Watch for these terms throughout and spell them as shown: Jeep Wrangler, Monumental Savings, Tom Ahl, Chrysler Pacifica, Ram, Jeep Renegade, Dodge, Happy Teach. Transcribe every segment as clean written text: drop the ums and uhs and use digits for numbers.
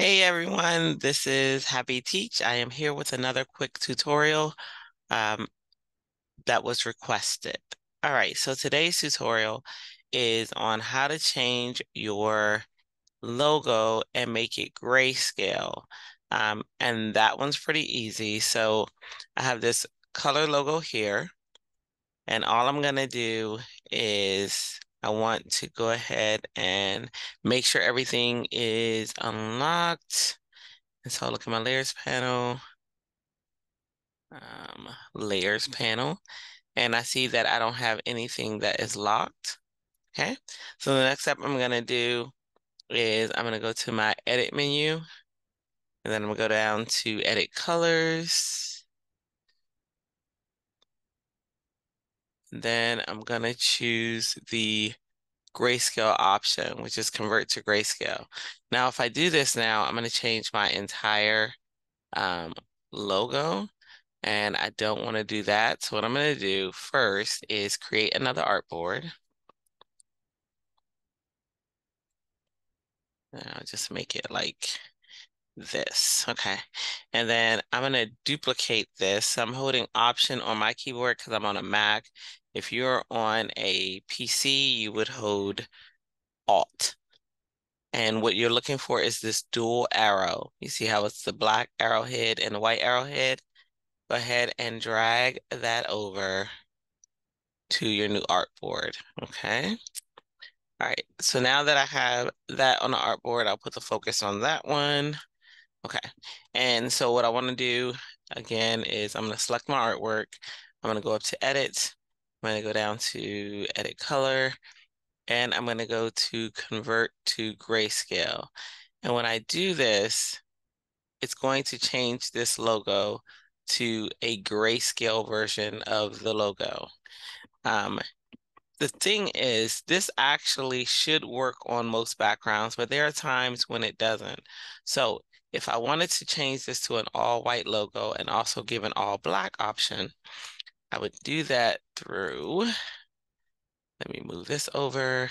Hey everyone, this is Happy Teach. I am here with another quick tutorial that was requested. All right, so today's tutorial is on how to change your logo and make it grayscale. And that one's pretty easy. So I have this color logo here, and all I'm gonna do is I want to go ahead and make sure everything is unlocked. And so I'll look at my layers panel, and I see that I don't have anything that is locked. Okay, so the next step I'm gonna do is I'm gonna go to my edit menu, and then I'm gonna go down to edit colors. Then I'm gonna choose the grayscale option, which is convert to grayscale. Now, if I do this now, I'm gonna change my entire logo, and I don't wanna do that. So what I'm gonna do first is create another artboard. I'll just make it like this, okay, and then I'm gonna duplicate this. I'm holding Option on my keyboard because I'm on a Mac. If you're on a PC, you would hold Alt. And what you're looking for is this dual arrow. You see how it's the black arrowhead and the white arrowhead? Go ahead and drag that over to your new artboard, okay? All right, so now that I have that on the artboard, I'll put the focus on that one. Okay, and so what I want to do again is I'm going to select my artwork. I'm going to go up to edit. I'm going to go down to edit color, and I'm going to go to convert to grayscale. And when I do this, it's going to change this logo to a grayscale version of the logo. The thing is, this actually should work on most backgrounds, but there are times when it doesn't. So if I wanted to change this to an all-white logo and also give an all-black option, I would do that through, let me move this over.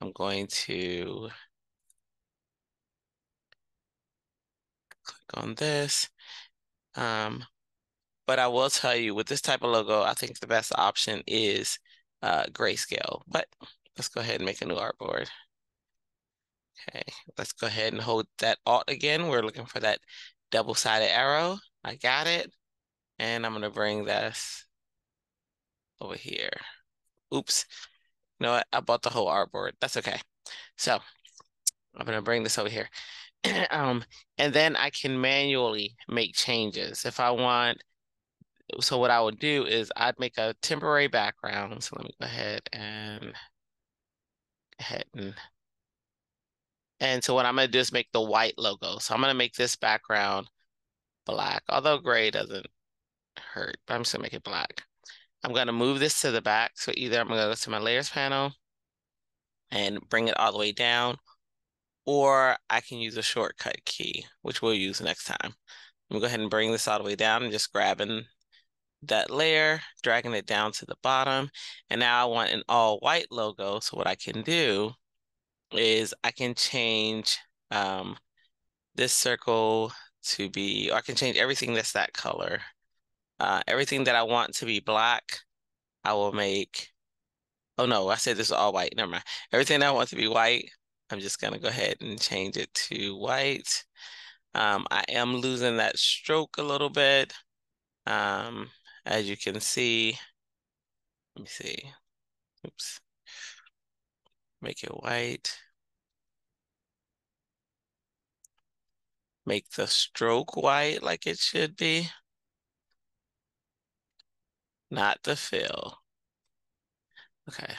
I'm going to click on this. But I will tell you, with this type of logo, I think the best option is grayscale. But let's go ahead and make a new artboard. Okay, let's go ahead and hold that Alt again. We're looking for that double-sided arrow. I got it. And I'm going to bring this over here. Oops. You know what? I bought the whole artboard. That's okay. So I'm going to bring this over here. And then I can manually make changes if I want. So what I would do is I'd make a temporary background. So let me go ahead and so what I'm going to do is make the white logo. So I'm going to make this background black, although gray doesn't hurt, but I'm just going to make it black. I'm going to move this to the back. So either I'm going to go to my layers panel and bring it all the way down, or I can use a shortcut key, which we'll use next time. I'm going to go ahead and bring this all the way down and just grabbing that layer, dragging it down to the bottom. And now I want an all white logo. So what I can do is I can change this circle to be, or I can change everything that's that color. Everything that I want to be black, I will make, oh no, I said this is all white, never mind. Everything that I want to be white, I'm just gonna go ahead and change it to white. I am losing that stroke a little bit. As you can see, let me see, oops. Make it white. Make the stroke white like it should be. Not the fill. Okay.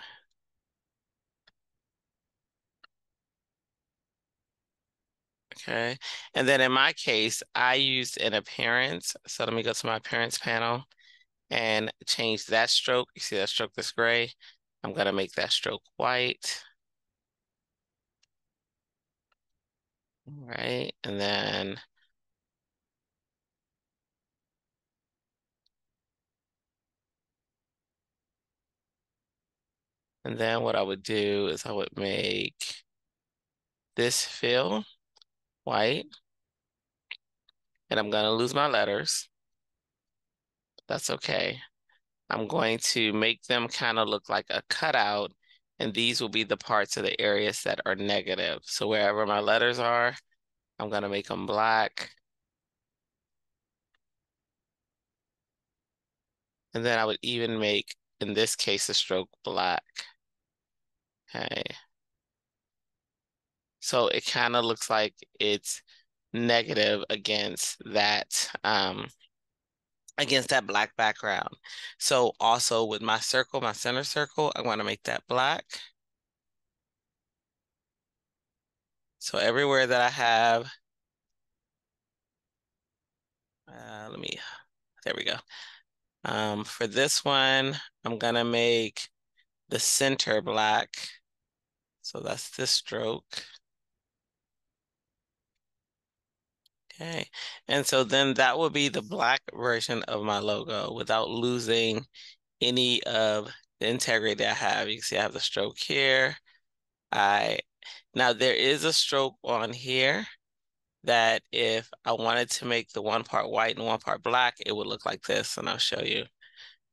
Okay. And then in my case, I used an appearance. So let me go to my appearance panel and change that stroke. You see that stroke that's gray? I'm going to make that stroke white. All right, and then what I would do is I would make this fill white, and I'm going to lose my letters. That's okay. I'm going to make them kind of look like a cutout, and these will be the parts of the areas that are negative. So wherever my letters are, I'm going to make them black. And then I would even make, in this case, a stroke black. Okay. So it kind of looks like it's negative against that black background. So also with my circle, my center circle, I want to make that black. So everywhere that I have, there we go. For this one, I'm going to make the center black. So that's this stroke. Okay, and so then that would be the black version of my logo without losing any of the integrity I have. You can see I have the stroke here. Now there is a stroke on here that if I wanted to make the one part white and one part black, it would look like this, and I'll show you.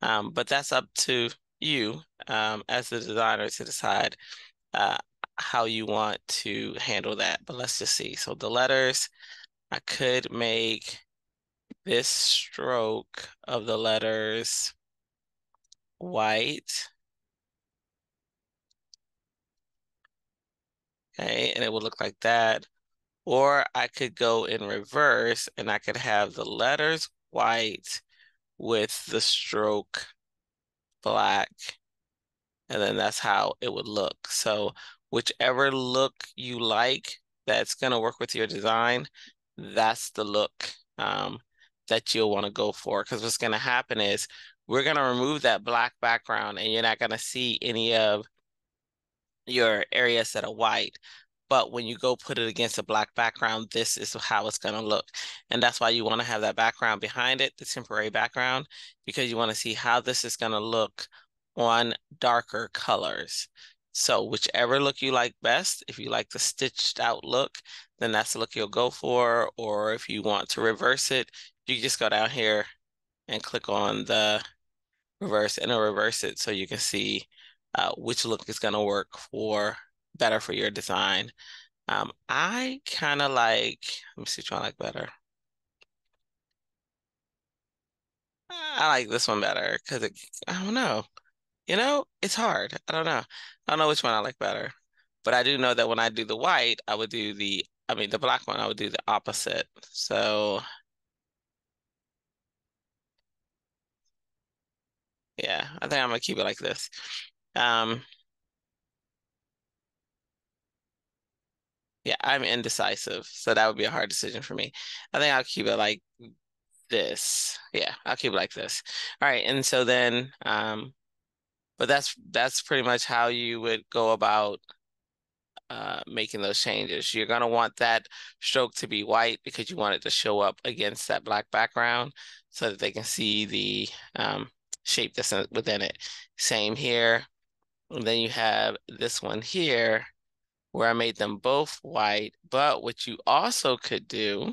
But that's up to you as the designer to decide how you want to handle that. But let's just see. So the letters, I could make this stroke of the letters white. Okay, and it would look like that. Or I could go in reverse and I could have the letters white with the stroke black. And then that's how it would look. So whichever look you like that's going to work with your design, that's the look that you'll want to go for, because what's going to happen is we're going to remove that black background and you're not going to see any of your areas that are white. But when you go put it against a black background, this is how it's going to look. And that's why you want to have that background behind it, the temporary background, because you want to see how this is going to look on darker colors. So whichever look you like best, if you like the stitched out look, then that's the look you'll go for. Or if you want to reverse it, you just go down here and click on the reverse, and it'll reverse it so you can see which look is going to work for better for your design. I kind of like, let me see which one I like better. I like this one better because I don't know. You know, it's hard. I don't know. I don't know which one I like better. But I do know that when I do the white, I would do the, the black one, I would do the opposite. So, yeah, I think I'm going to keep it like this. Yeah, I'm indecisive. So that would be a hard decision for me. I think I'll keep it like this. Yeah, I'll keep it like this. All right. And so then, but that's pretty much how you would go about making those changes. You're going to want that stroke to be white because you want it to show up against that black background so that they can see the shape that's within it. Same here. And then you have this one here where I made them both white. But what you also could do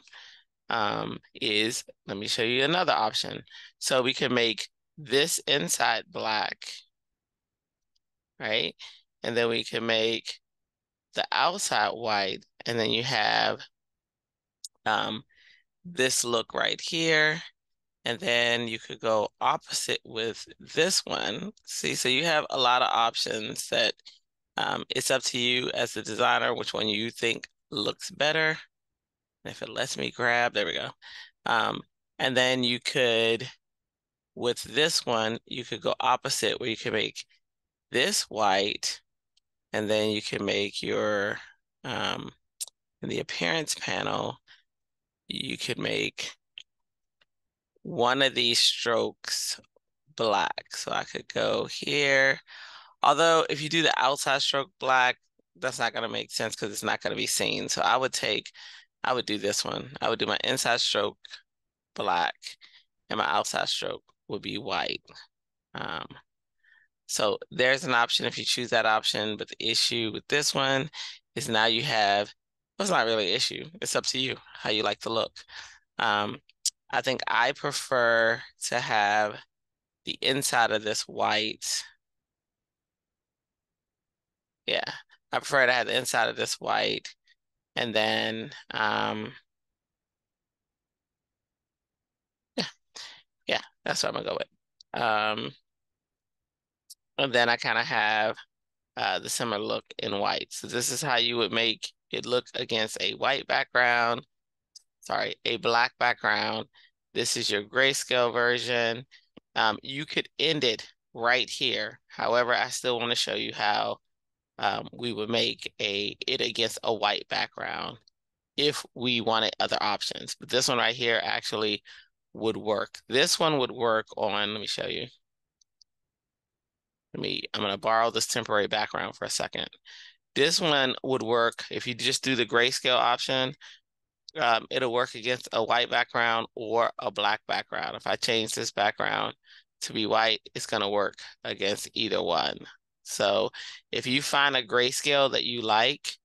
is, let me show you another option. So we can make this inside black, right? And then we can make the outside white, and then you have this look right here, and then you could go opposite with this one. See, so you have a lot of options that it's up to you as the designer which one you think looks better. And if it lets me grab, there we go. And then you could, with this one, you could go opposite where you can make this white, and then you can make your, in the appearance panel, you could make one of these strokes black. So I could go here. Although if you do the outside stroke black, that's not going to make sense because it's not going to be seen. So I would do this one. I would do my inside stroke black and my outside stroke would be white. So there's an option if you choose that option, but the issue with this one is now you have, well, it's not really an issue. It's up to you how you like to look. I think I prefer to have the inside of this white. Yeah, I prefer to have the inside of this white. And then, yeah, that's what I'm gonna go with. And then I kind of have the similar look in white. So this is how you would make it look against a white background. Sorry, a black background. This is your grayscale version. You could end it right here. However, I still want to show you how we would make it against a white background if we wanted other options. But this one right here actually would work. This one would work on, let me show you. I'm going to borrow this temporary background for a second. This one would work if you just do the grayscale option. It'll work against a white background or a black background. If I change this background to be white, it's going to work against either one. So if you find a grayscale that you like,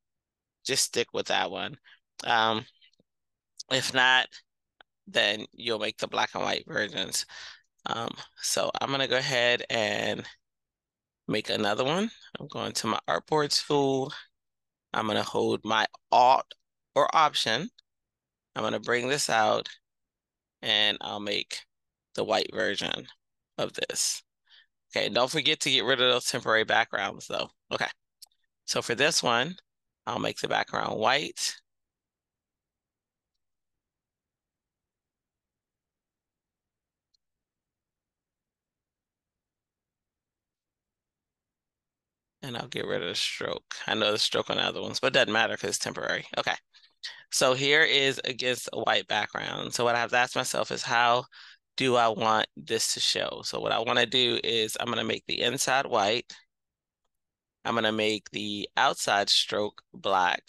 just stick with that one. If not, then you'll make the black and white versions. So I'm going to go ahead and make another one. I'm going to my artboard tool. I'm going to hold my Alt or Option. I'm going to bring this out and I'll make the white version of this. Okay, don't forget to get rid of those temporary backgrounds though. Okay, so for this one, I'll make the background white. And I'll get rid of the stroke. I know the stroke on the other ones, but it doesn't matter because it's temporary. Okay, so here is against a white background. So what I have to ask myself is, how do I want this to show? So what I want to do is I'm going to make the inside white. I'm going to make the outside stroke black.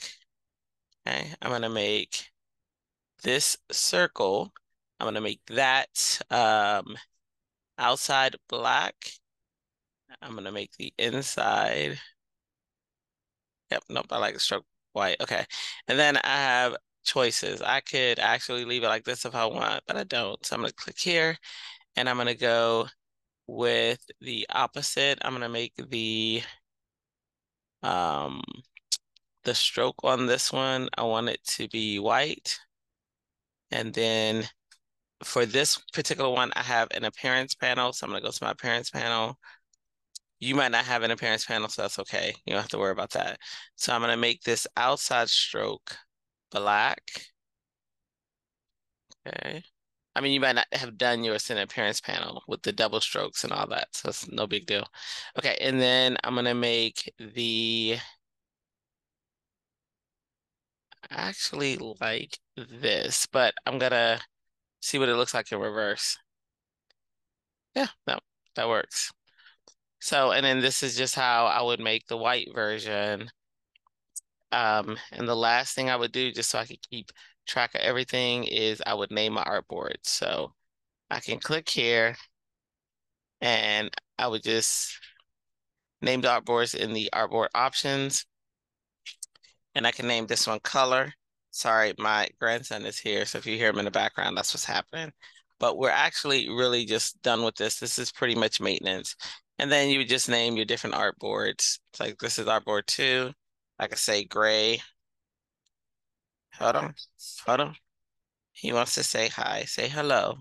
Okay, I'm going to make this circle. I'm going to make that outside black. I'm going to make the inside. Yep, nope, I like the stroke white. Okay, and then I have choices. I could actually leave it like this if I want, but I don't. So I'm going to click here, and I'm going to go with the opposite. I'm going to make the stroke on this one. I want it to be white. And then for this particular one, I have an appearance panel. So I'm going to go to my appearance panel. You might not have an appearance panel, so that's okay. You don't have to worry about that. So I'm going to make this outside stroke black. Okay. I mean, you might not have done your center appearance panel with the double strokes and all that, so it's no big deal. Okay, and then I'm going to make the... I actually like this, but I'm going to see what it looks like in reverse. Yeah, no, that works. So, and then this is just how I would make the white version. And the last thing I would do, just so I could keep track of everything, is I would name my artboard. So I can click here and I would just name the artboards in the artboard options. And I can name this one color. Sorry, my grandson is here. So if you hear him in the background, that's what's happening. But we're actually really just done with this. This is pretty much maintenance. And then you would just name your different artboards. It's like, this is artboard 2. I could say gray. Hold on. Hold on. He wants to say hi. Say hello.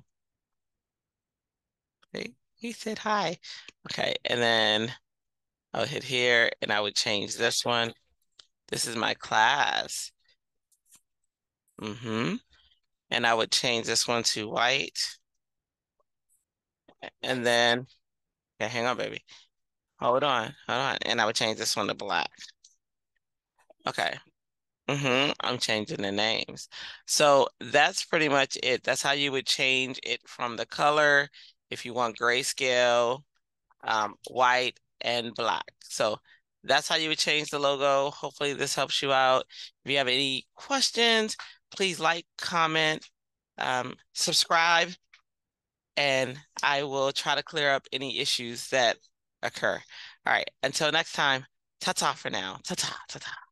Okay. He said hi. Okay. And then I'll hit here and I would change this one. This is my class. And I would change this one to white. And then... Okay, hang on, baby. Hold on, hold on. And I would change this one to black. Okay. I'm changing the names. So that's pretty much it. That's how you would change it from the color, if you want grayscale, white, and black. So that's how you would change the logo. Hopefully this helps you out. If you have any questions, please like, comment, subscribe. And I will try to clear up any issues that occur. All right. Until next time, ta-ta for now. Ta-ta, ta-ta.